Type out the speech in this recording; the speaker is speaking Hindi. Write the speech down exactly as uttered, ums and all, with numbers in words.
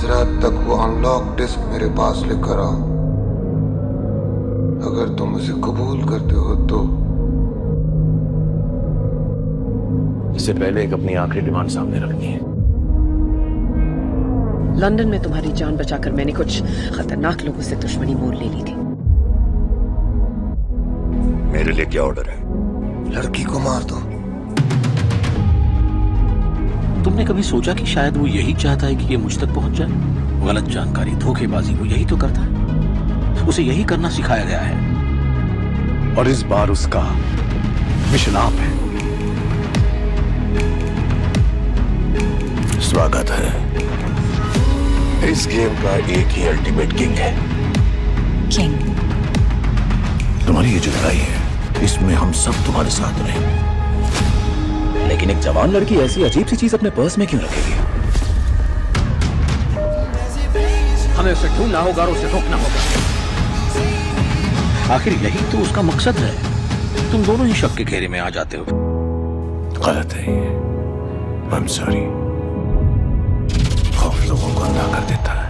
आज रात तक वो अनलॉक डिस्क मेरे पास लेकर आओ। अगर तुम उसे कबूल करते हो तो। इससे पहले एक अपनी आखिरी डिमांड सामने रखनी है। लंदन में तुम्हारी जान बचाकर मैंने कुछ खतरनाक लोगों से दुश्मनी मोल ले ली थी। मेरे लिए क्या ऑर्डर है? लड़की को मार दो। तुमने कभी सोचा कि शायद वो यही चाहता है कि ये मुझ तक पहुंच जाए? गलत जानकारी, धोखेबाजी, वो यही तो करता है। उसे यही करना सिखाया गया है और इस बार उसका मिशन आप है। स्वागत है। इस गेम का एक ही अल्टीमेट किंग है। किंग। तुम्हारी ये जो लड़ाई है इसमें हम सब तुम्हारे साथ रहे। लेकिन एक जवान लड़की ऐसी अजीब सी चीज अपने पर्स में क्यों रखेगी? हमें उसे ढूंढना होगा और उसे रोकना होगा। आखिर यही तो उसका मकसद है। तुम दोनों ही शक के घेरे में आ जाते हो। गलत है ये। I'm sorry। खौफ लोगों को अंधा कर देता है।